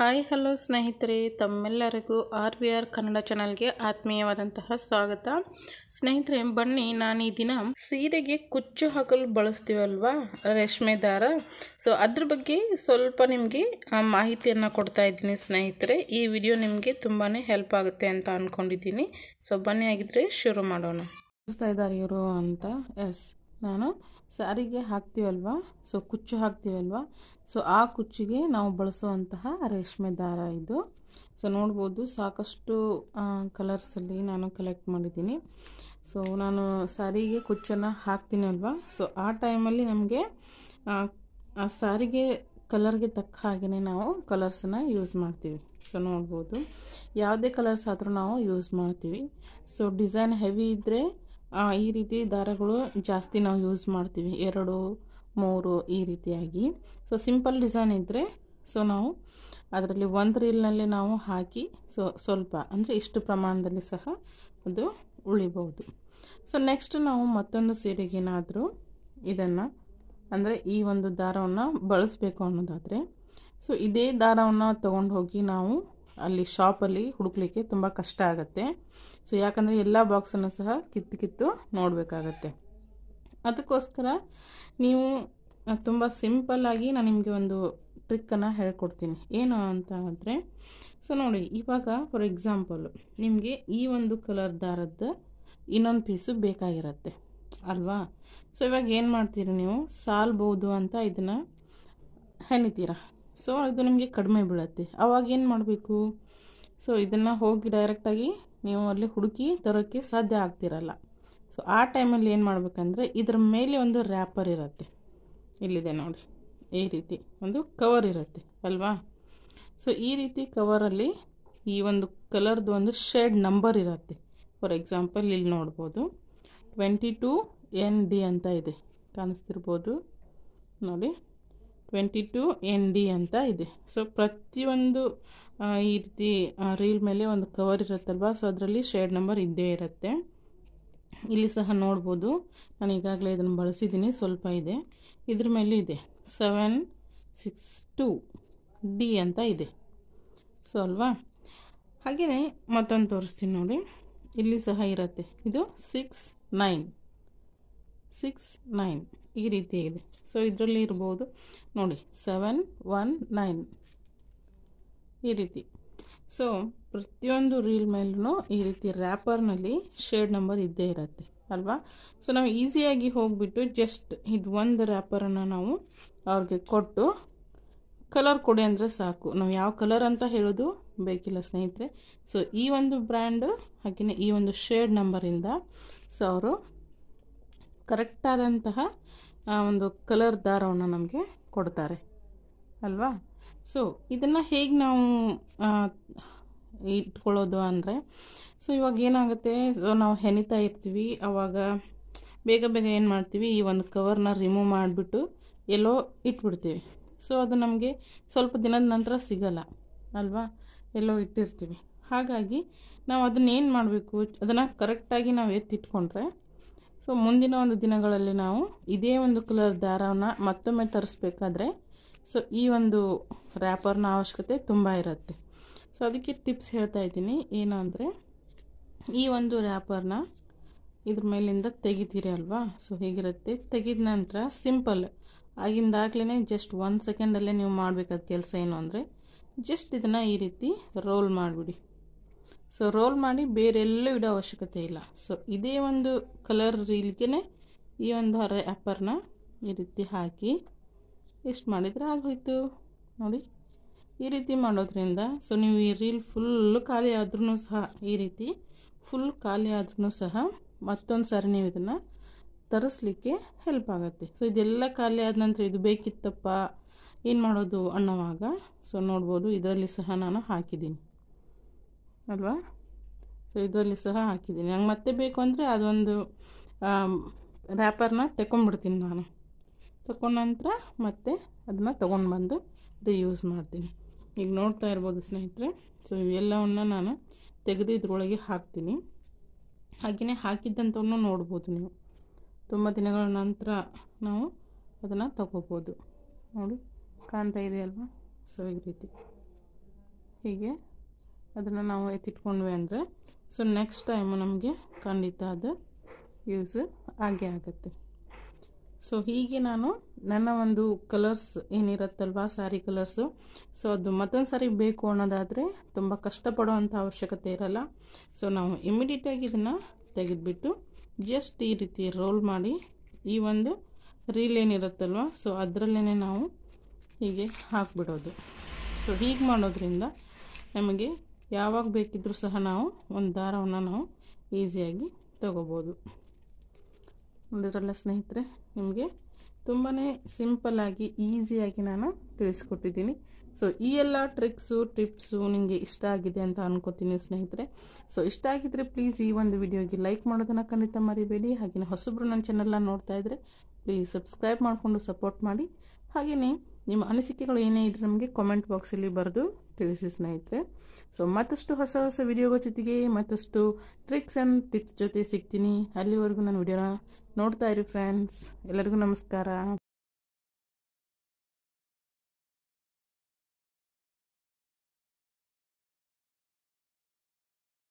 Hi hello ಸ್ನೇಹಿತರೆ, ತಮ್ಮೆಲ್ಲರಿಗೂ RVR Kannada ಚಾನೆಲ್ಗೆ ಆತ್ಮೀಯವಾದಂತಹ ಸ್ವಾಗತ. ಸ್ನೇಹಿತರೆ, ಬನ್ನಿ ನಾನು ಈ ದಿನ ಸೀರೆಗೆ ಕುಚ್ಚು ಹಾಕಲು ಬಳಸ್ತೀವಲ್ವಾ ರೇಷ್ಮೆ ದಾರ, ಸೊ ಅದರ ಬಗ್ಗೆ ಸ್ವಲ್ಪ ನಿಮಗೆ ಮಾಹಿತಿಯನ್ನು ಕೊಡ್ತಾ ಇದ್ದೀನಿ ಸ್ನೇಹಿತರೆ. ಈ ವಿಡಿಯೋ ನಿಮಗೆ ತುಂಬಾ ಹೆಲ್ಪ್ ಆಗುತ್ತೆ ಅಂತ ಅಂದ್ಕೊಂಡಿದ್ದೀನಿ. ಸೊ ಬನ್ನಿ ಆಗಿದ್ರೆ ಶುರು ಮಾಡೋಣ. ನೋಡ್ತಾ ಇದ್ದಾರೆ ಇವರು ಅಂತ ಎಸ್ ನಾನು ಸಾರಿಗೆ ಹಾಕ್ತೀವಲ್ವಾ, ಸೊ ಕುಚ್ಚು ಹಾಕ್ತೀವಲ್ವಾ, ಸೊ ಆ ಕುಚ್ಚಿಗೆ ನಾವು ಬಳಸುವಂತಹ ರೇಷ್ಮೆ ದಾರ ಇದು. ಸೊ ನೋಡ್ಬೋದು ಸಾಕಷ್ಟು ಕಲರ್ಸಲ್ಲಿ ನಾನು ಕಲೆಕ್ಟ್ ಮಾಡಿದ್ದೀನಿ. ಸೊ ನಾನು ಸಾರಿಗೆ ಕುಚ್ಚನ್ನು ಹಾಕ್ತೀನಲ್ವಾ, ಸೊ ಆ ಟೈಮಲ್ಲಿ ನಮಗೆ ಆ ಸಾರಿಗೆ ಕಲರ್ಗೆ ತಕ್ಕ ಹಾಗೆಯೇ ನಾವು ಕಲರ್ಸನ್ನು ಯೂಸ್ ಮಾಡ್ತೀವಿ. ಸೊ ನೋಡ್ಬೋದು ಯಾವುದೇ ಕಲರ್ಸ್ ಆದರೂ ನಾವು ಯೂಸ್ ಮಾಡ್ತೀವಿ. ಸೊ ಡಿಸೈನ್ ಹೆವಿ ಇದ್ದರೆ ಈ ರೀತಿ ದಾರಗಳು ಜಾಸ್ತಿ ನಾವು ಯೂಸ್ ಮಾಡ್ತೀವಿ, 2 3 ಈ ರೀತಿಯಾಗಿ. ಸೊ ಸಿಂಪಲ್ ಡಿಸೈನ್ ಇದ್ದರೆ ಸೊ ನಾವು ಅದರಲ್ಲಿ ಒಂದು ರೀಲ್ನಲ್ಲಿ ನಾವು ಹಾಕಿ ಸೊ ಸ್ವಲ್ಪ ಅಂದರೆ ಇಷ್ಟು ಪ್ರಮಾಣದಲ್ಲಿ ಸಹ ಅದು ಉಳಿಬಹುದು. ಸೊ ನೆಕ್ಸ್ಟ್ ನಾವು ಮತ್ತೊಂದು ಸೀರೆಗೇನಾದರೂ ಇದನ್ನು ಅಂದರೆ ಈ ಒಂದು ದಾರವನ್ನು ಬಳಸಬೇಕು ಅನ್ನೋದಾದರೆ ಸೊ ಇದೇ ದಾರವನ್ನು ತೊಗೊಂಡು ಹೋಗಿ ನಾವು ಅಲ್ಲಿ ಶಾಪಲ್ಲಿ ಹುಡುಕ್ಲಿಕ್ಕೆ ತುಂಬ ಕಷ್ಟ ಆಗುತ್ತೆ. ಸೊ ಯಾಕಂದರೆ ಎಲ್ಲ ಬಾಕ್ಸನ್ನು ಸಹ ಕಿತ್ತು ನೋಡಬೇಕಾಗತ್ತೆ. ಅದಕ್ಕೋಸ್ಕರ ನೀವು ತುಂಬ ಸಿಂಪಲ್ಲಾಗಿ ನಾನು ನಿಮಗೆ ಒಂದು ಟ್ರಿಕ್ಕನ್ನು ಹೇಳ್ಕೊಡ್ತೀನಿ. ಏನು ಅಂತ ಅಂದರೆ ಸೊ ನೋಡಿ, ಇವಾಗ ಫಾರ್ ಎಕ್ಸಾಂಪಲು ನಿಮಗೆ ಈ ಒಂದು ಕಲರ್ ದಾರದ ಇನ್ನೊಂದು ಪೀಸು ಬೇಕಾಗಿರುತ್ತೆ ಅಲ್ವಾ. ಸೊ ಇವಾಗ ಏನು ಮಾಡ್ತೀರಿ, ನೀವು ಸಾಲ್ಬೋದು ಅಂತ ಇದನ್ನು ಹೆಣಿತೀರಾ. ಸೊ ಇದು ನಿಮಗೆ ಕಡಿಮೆ ಬೀಳುತ್ತೆ. ಅವಾಗ ಏನು ಮಾಡಬೇಕು, ಸೊ ಇದನ್ನು ಹೋಗಿ ಡೈರೆಕ್ಟಾಗಿ ನೀವು ಅಲ್ಲಿ ಹುಡುಕಿ ತರೋಕ್ಕೆ ಸಾಧ್ಯ ಆಗ್ತಿರಲ್ಲ. ಸೊ ಆ ಟೈಮಲ್ಲಿ ಏನು ಮಾಡಬೇಕಂದ್ರೆ ಇದರ ಮೇಲೆ ಒಂದು ರ್ಯಾಪರ್ ಇರುತ್ತೆ, ಇಲ್ಲಿದೆ ನೋಡಿ, ಈ ರೀತಿ ಒಂದು ಕವರ್ ಇರುತ್ತೆ ಅಲ್ವಾ. ಸೊ ಈ ರೀತಿ ಕವರಲ್ಲಿ ಈ ಒಂದು ಕಲರ್ದು ಒಂದು ಶೇಡ್ ನಂಬರ್ ಇರುತ್ತೆ. ಫಾರ್ ಎಕ್ಸಾಂಪಲ್ ಇಲ್ಲಿ ನೋಡ್ಬೋದು 22 ND ಅಂತ ಇದೆ, ಕಾಣಿಸ್ತಿರ್ಬೋದು ನೋಡಿ 22 ND ಅಂತ ಇದೆ. ಸೊ ಪ್ರತಿಯೊಂದು ಈ ರೀತಿ ರೀಲ್ ಮೇಲೆ ಒಂದು ಕವರ್ ಇರುತ್ತಲ್ವ, ಸೊ ಅದರಲ್ಲಿ ಶೇಡ್ ನಂಬರ್ ಇದ್ದೇ ಇರುತ್ತೆ. ಇಲ್ಲಿ ಸಹ ನೋಡ್ಬೋದು, ನಾನು ಈಗಾಗಲೇ ಇದನ್ನು ಬಳಸಿದ್ದೀನಿ, ಸ್ವಲ್ಪ ಇದೆ. ಇದ್ರ ಮೇಲೆ ಇದೆ 762 D ಅಂತ ಇದೆ. ಸೊ ಅಲ್ವಾ, ಹಾಗೆಯೇ ಮತ್ತೊಂದು ತೋರಿಸ್ತೀನಿ ನೋಡಿ, ಇಲ್ಲಿ ಸಹ ಇರುತ್ತೆ. ಇದು 6 9 6 9 ಈ ರೀತಿ ಇದೆ. ಸೊ ಇದರಲ್ಲಿ ಇರ್ಬೋದು ನೋಡಿ 719 ಈ ರೀತಿ. ಸೊ ಪ್ರತಿಯೊಂದು ರೀಲ್ ಮೇಲೂ ಈ ರೀತಿ ರ್ಯಾಪರ್ನಲ್ಲಿ ಶೇಡ್ ನಂಬರ್ ಇದ್ದೇ ಇರುತ್ತೆ ಅಲ್ವಾ. ಸೊ ನಾವು ಈಸಿಯಾಗಿ ಹೋಗಿಬಿಟ್ಟು ಜಸ್ಟ್ ಇದು ಒಂದು ರ್ಯಾಪರನ್ನು ನಾವು ಅವ್ರಿಗೆ ಕೊಟ್ಟು ಕಲರ್ ಕೊಡಿ ಅಂದರೆ ಸಾಕು. ನಾವು ಯಾವ ಕಲರ್ ಅಂತ ಹೇಳೋದು ಬೇಕಿಲ್ಲ ಸ್ನೇಹಿತರೆ. ಸೊ ಈ ಒಂದು ಬ್ರ್ಯಾಂಡು ಹಾಗೆಯೇ ಈ ಒಂದು ಶೇಡ್ ನಂಬರಿಂದ ಸೊ ಅವರು ಕರೆಕ್ಟಾದಂತಹ ಒಂದು ಕಲರ್ ದಾರವನ್ನು ನಮಗೆ ಕೊಡ್ತಾರೆ ಅಲ್ವಾ. ಸೊ ಇದನ್ನು ಹೇಗೆ ನಾವು ಇಟ್ಕೊಳ್ಳೋದು ಅಂದರೆ ಸೊ ಇವಾಗ ಏನಾಗುತ್ತೆ, ಸೊ ನಾವು ಹೆಣಿತಾ ಇರ್ತೀವಿ, ಆವಾಗ ಬೇಗ ಏನು ಮಾಡ್ತೀವಿ, ಈ ಒಂದು ಕವರ್ನ ರಿಮೂವ್ ಮಾಡಿಬಿಟ್ಟು ಎಲ್ಲೋ ಇಟ್ಬಿಡ್ತೀವಿ. ಸೊ ಅದು ನಮಗೆ ಸ್ವಲ್ಪ ದಿನದ ನಂತರ ಸಿಗಲ್ಲ ಅಲ್ವಾ, ಎಲ್ಲೋ ಇಟ್ಟಿರ್ತೀವಿ. ಹಾಗಾಗಿ ನಾವು ಅದನ್ನೇನು ಮಾಡಬೇಕು, ಅದನ್ನು ಕರೆಕ್ಟಾಗಿ ನಾವು ಎತ್ತಿಟ್ಕೊಂಡ್ರೆ ಸೊ ಮುಂದಿನ ಒಂದು ದಿನಗಳಲ್ಲಿ ನಾವು ಇದೇ ಒಂದು ಕಲರ್ ದಾರವನ್ನು ಮತ್ತೊಮ್ಮೆ ತರಿಸ್ಬೇಕಾದ್ರೆ ಸೊ ಈ ಒಂದು ರ್ಯಾಪರ್ನ ಅವಶ್ಯಕತೆ ತುಂಬ ಇರುತ್ತೆ. ಸೊ ಅದಕ್ಕೆ ಟಿಪ್ಸ್ ಹೇಳ್ತಾ ಇದ್ದೀನಿ. ಏನಂದರೆ ಈ ಒಂದು ರ್ಯಾಪರ್ನ ಇದ್ರ ಮೇಲಿಂದ ತೆಗಿತೀರಿ ಅಲ್ವಾ, ಸೊ ಹೀಗಿರುತ್ತೆ. ತೆಗೆದ ನಂತರ ಸಿಂಪಲ್ ಆಗಿಂದಾಗಲೇ ಜಸ್ಟ್ 1 ಸೆಕೆಂಡಲ್ಲೇ ನೀವು ಮಾಡಬೇಕಾದ ಕೆಲಸ ಏನು ಅಂದರೆ ಜಸ್ಟ್ ಇದನ್ನು ಈ ರೀತಿ ರೋಲ್ ಮಾಡಿಬಿಡಿ. ಸೊ ರೋಲ್ ಮಾಡಿ ಬೇರೆಲ್ಲೂ ಇಡೋ ಅವಶ್ಯಕತೆ ಇಲ್ಲ. ಸೊ ಇದೇ ಒಂದು ಕಲರ್ ರೀಲ್ಗೆ ಈ ಒಂದು ರ್ಯಾಪರ್ನ ಈ ರೀತಿ ಹಾಕಿ ಇಷ್ಟು ಮಾಡಿದರೆ ಆಗೋಯಿತು ನೋಡಿ. ಈ ರೀತಿ ಮಾಡೋದ್ರಿಂದ ಸೊ ನೀವು ಈ ರೀಲ್ ಫುಲ್ಲು ಖಾಲಿ ಆದ್ರೂ ಸಹ ಈ ರೀತಿ ಫುಲ್ ಖಾಲಿ ಆದ್ರೂ ಸಹ ಮತ್ತೊಂದು ಸಾರಿ ನೀವು ಇದನ್ನು ತರಿಸ್ಲಿಕ್ಕೆ ಹೆಲ್ಪ್ ಆಗುತ್ತೆ. ಸೊ ಇದೆಲ್ಲ ಖಾಲಿ ಆದ ನಂತರ ಇದು ಬೇಕಿತ್ತಪ್ಪ ಏನು ಮಾಡೋದು ಅನ್ನೋವಾಗ ಸೊ ನೋಡ್ಬೋದು ಇದರಲ್ಲಿ ಸಹ ನಾನು ಹಾಕಿದ್ದೀನಿ ಅಲ್ವಾ. ಸೊ ಇದರಲ್ಲಿ ಸಹ ಹಾಕಿದ್ದೀನಿ. ನಂಗೆ ಮತ್ತೆ ಬೇಕು ಅಂದರೆ ಅದೊಂದು ರ್ಯಾಪರ್ನ ತಗೊಂಡ್ಬಿಡ್ತೀನಿ ನಾನು, ತಗೊಂಡ ನಂತರ ಮತ್ತೆ ಅದನ್ನ ತೊಗೊಂಡು ಬಂದು ರೀಯೂಸ್ ಮಾಡ್ತೀನಿ. ಈಗ ನೋಡ್ತಾ ಇರ್ಬೋದು ಸ್ನೇಹಿತರೆ, ಸೊ ಇವೆಲ್ಲವನ್ನು ನಾನು ತೆಗೆದು ಇದರೊಳಗೆ ಹಾಕ್ತೀನಿ. ಹಾಗೆಯೇ ಹಾಕಿದ್ದಂಥವನ್ನು ನೋಡ್ಬೋದು ನೀವು, ತುಂಬ ದಿನಗಳ ನಂತರ ನಾವು ಅದನ್ನು ತಗೋಬೋದು ನೋಡಿ, ಕಾಣ್ತಾ ಇದೆ ಅಲ್ವಾ. ಸೊ ಈ ರೀತಿ ಹೀಗೆ ಅದನ್ನ ನಾವು ಎತ್ತಿಟ್ಕೊಂಡ್ವಿ ಅಂದ್ರೆ ಸೊ ನೆಕ್ಸ್ಟ್ ಟೈಮ್ ನಮಗೆ ಖಂಡಿತ ಅದು ಯೂಸ್ ಆಗೇ ಆಗುತ್ತೆ. ಸೊ ಹೀಗೆ ನಾನು ನನ್ನ ಒಂದು ಕಲರ್ಸ್ ಏನಿರುತ್ತಲ್ವಾ ಸಾರಿ ಕಲರ್ಸು, ಸೊ ಅದು ಮತ್ತೊಂದು ಸಾರಿ ಬೇಕು ಅನ್ನೋದಾದರೆ ತುಂಬ ಕಷ್ಟಪಡುವಂಥ ಅವಶ್ಯಕತೆ ಇರಲ್ಲ. ಸೊ ನಾವು ಇಮಿಡಿಯೇಟಾಗಿ ಇದನ್ನು ತೆಗೆದುಬಿಟ್ಟು ಜಸ್ಟ್ ಈ ರೀತಿ ರೋಲ್ ಮಾಡಿ ಈ ಒಂದು ರೀಲ್ ಏನಿರುತ್ತಲ್ವ ಸೊ ಅದರಲ್ಲೇ ನಾವು ಹೀಗೆ ಹಾಕಿಬಿಡೋದು. ಸೊ ಹೀಗೆ ಮಾಡೋದ್ರಿಂದ ನಮಗೆ ಯಾವಾಗ ಬೇಕಿದ್ರೂ ಸಹ ನಾವು ಒಂದು ದಾರವನ್ನು ನಾವು ಈಸಿಯಾಗಿ ತಗೋಬೋದು. ನೋಡಿದ್ರಲ್ಲ ಸ್ನೇಹಿತರೆ, ನಿಮಗೆ ತುಂಬಾ ಸಿಂಪಲ್ಲಾಗಿ ಈಸಿಯಾಗಿ ನಾನು ತಿಳಿಸ್ಕೊಟ್ಟಿದ್ದೀನಿ. ಸೊ ಈ ಎಲ್ಲ ಟ್ರಿಕ್ಸು ಟಿಪ್ಸು ನಿಮಗೆ ಇಷ್ಟ ಆಗಿದೆ ಅಂತ ಅನ್ಕೋತೀನಿ ಸ್ನೇಹಿತರೆ. ಸೊ ಇಷ್ಟ ಆಗಿದ್ದರೆ ಪ್ಲೀಸ್ ಈ ಒಂದು ವಿಡಿಯೋಗೆ ಲೈಕ್ ಮಾಡೋದನ್ನು ಖಂಡಿತ ಮರಿಬೇಡಿ. ಹಾಗೆಯೇ ಹೊಸಬ್ರು ನನ್ನ ಚಾನಲ್ನ ನೋಡ್ತಾ ಇದ್ದರೆ ಪ್ಲೀಸ್ ಸಬ್ಸ್ಕ್ರೈಬ್ ಮಾಡಿಕೊಂಡು ಸಪೋರ್ಟ್ ಮಾಡಿ. ಹಾಗೆಯೇ ನಿಮ್ಮ ಅನಿಸಿಕೆಗಳು ಏನೇ ಇದ್ದರೆ ನಮಗೆ ಕಾಮೆಂಟ್ ಬಾಕ್ಸಲ್ಲಿ ಬರೆದು ತಿಳಿಸಿ ಸ್ನೇಹಿತರೆ. ಸೊ ಮತ್ತಷ್ಟು ಹೊಸ ಹೊಸ ವಿಡಿಯೋಗಳ ಜೊತೆಗೆ ಮತ್ತಷ್ಟು ಟ್ರಿಕ್ಸ್ ಆ್ಯಂಡ್ ಟಿಪ್ಸ್ ಜೊತೆ ಸಿಗ್ತೀನಿ. ಅಲ್ಲಿವರೆಗೂ ನಾನು ವಿಡಿಯೋನ ನೋಡ್ತಾ ಇರಿ ಫ್ರೆಂಡ್ಸ್. ಎಲ್ಲರಿಗೂ ನಮಸ್ಕಾರ.